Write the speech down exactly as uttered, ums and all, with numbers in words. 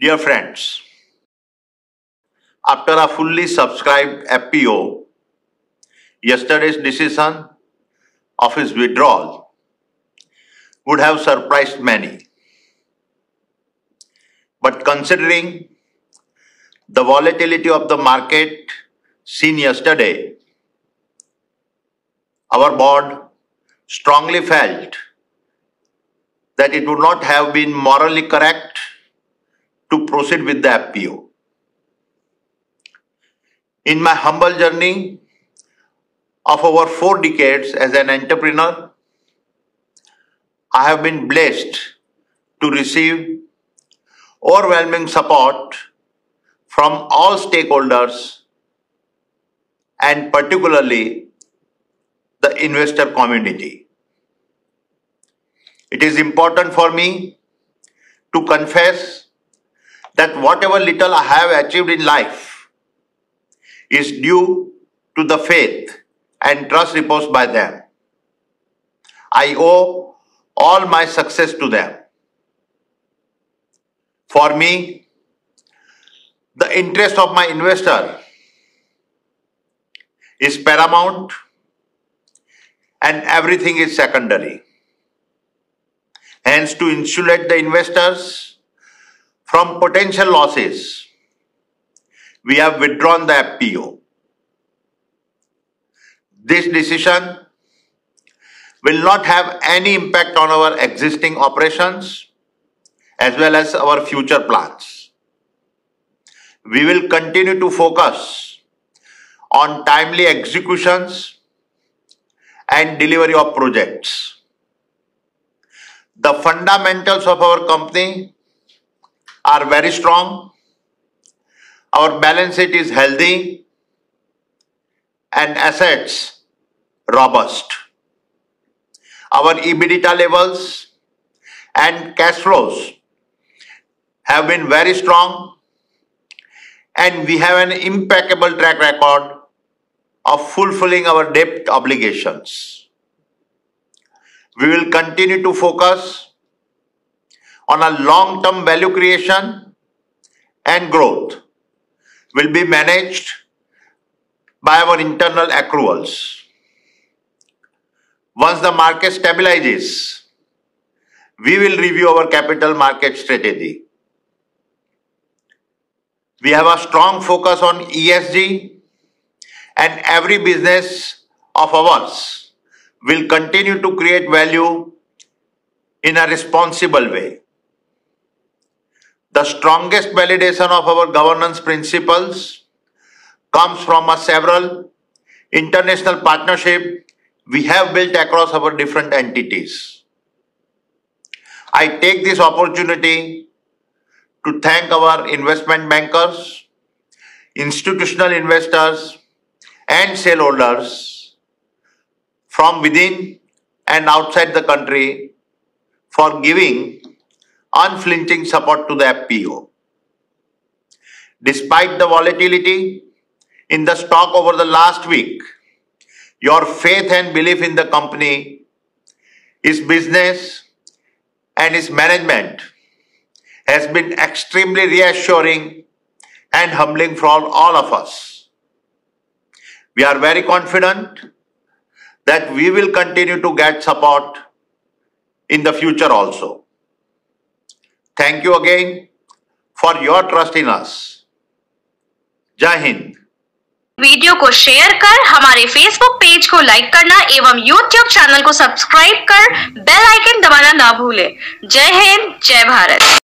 Dear friends, after a fully subscribed F P O, yesterday's decision of his withdrawal would have surprised many. But considering the volatility of the market seen yesterday, our board strongly felt that it would not have been morally correct to proceed with the F P O. In my humble journey of over four decades as an entrepreneur, I have been blessed to receive overwhelming support from all stakeholders and particularly the investor community. It is important for me to confess that whatever little I have achieved in life is due to the faith and trust reposed by them. I owe all my success to them. For me, the interest of my investor is paramount and everything is secondary. Hence, to insulate the investors from potential losses, we have withdrawn the F P O. This decision will not have any impact on our existing operations as well as our future plans. We will continue to focus on timely executions and delivery of projects. The fundamentals of our company are very strong, our balance sheet is healthy and assets robust. Our EBITDA levels and cash flows have been very strong and we have an impeccable track record of fulfilling our debt obligations. We will continue to focus on a long-term value creation and growth will be managed by our internal accruals. Once the market stabilizes, we will review our capital market strategy. We have a strong focus on E S G and every business of ours will continue to create value in a responsible way. The strongest validation of our governance principles comes from a several international partnerships we have built across our different entities. I take this opportunity to thank our investment bankers, institutional investors and shareholders from within and outside the country for giving unflinching support to the F P O. Despite the volatility in the stock over the last week, your faith and belief in the company, its business and its management has been extremely reassuring and humbling for all of us. We are very confident that we will continue to get support in the future also. Thank you again for your trust in us. जय Hind. Video को share कर हमारे Facebook page को like करना एवं YouTube channel को subscribe कर bell icon दबाना ना भूलें। जय हिंद, जय भारत।